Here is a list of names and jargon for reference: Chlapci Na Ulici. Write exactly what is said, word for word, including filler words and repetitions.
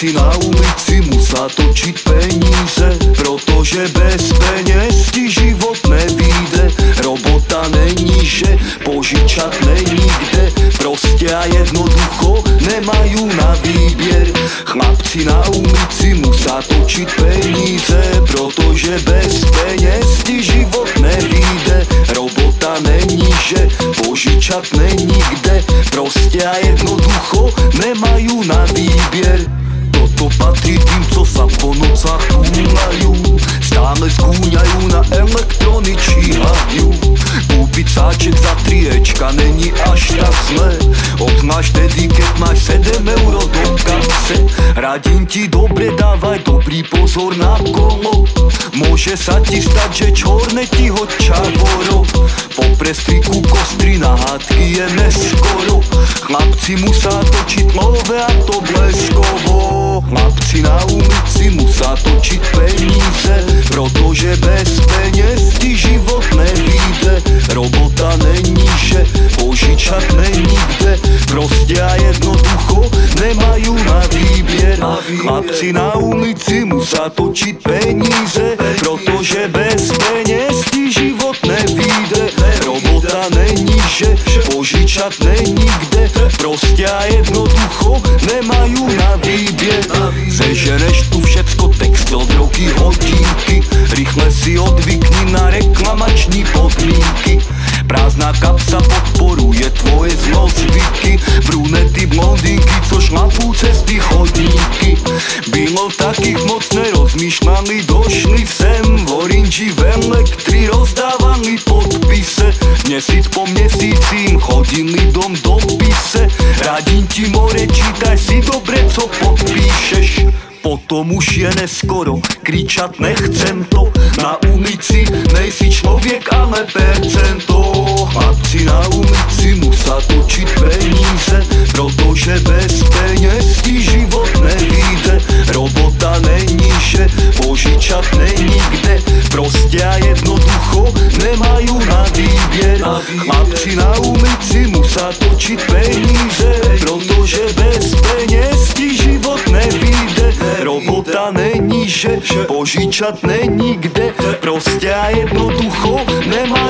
chlapci na ulici musá točit peníze, protože bez peněz ti život nevyjde. Robota není, že požičat není kde, prostě a jednoducho nemají na výběr. Chlapci na ulici musá točit peníze, protože bez peněz ti život nevyjde. Robota není, že požičat není kde, prostě a jednoducho nemají na výběr. Toto patří tým, co sa po nocách kúňajú, stále skúňajú, na elektrony číhajú. Kúpiť sáček za triečka není až tak zlé, obzvlášť tedy, keď máš sedem euro do kapse. Radím ti dobre, dávaj dobrý pozor na kolo, môže sa ti stať, že čorne ti ho čavoro. Po prestriku kostry na hádky je neskoro, chlapci musá točiť love a to bleskovo. Chlapci na ulici musá točit peníze, protože bez peněz ti život nevyjde. Robota není, že požičat není kde, prostě a jednoducho nemají na výběr. Chlapci na ulici musá točit peníze, protože bez peněz ti život nevyjde. Robota není, že požičat není kde, prostě a jednoducho nemají na výběr. Sežereš tu všecko, textil, drogy, hodinky, rychle si odvykni na reklamační podmínky. Prázdná kapsa podporuje tvoje zlozvyky, brunety, blondinky, co šlapú cez ty chodníky. Bylo takých moc, nerozmýšľali, došli sem v orinži, v elektri rozdávali podpise. Měsíc po měsícím chodili dom do pise. Radím ti more, čítaj si dobre, co podpíšeš. Potom už je neskoro, kričat nechcem to. Na ulici nejsi člověk, ale percento. Chlapci na ulici musá točit peníze, protože bez peněz ti život nevyjde. Robota není, že požičat není kde, prostě a jednoducho nemají na výběr. Chlapci na ulici musá točit peníze, protože bez peněz ti život nevyjde. Robota není, že požičat není kde, prostě a jednoducho nemají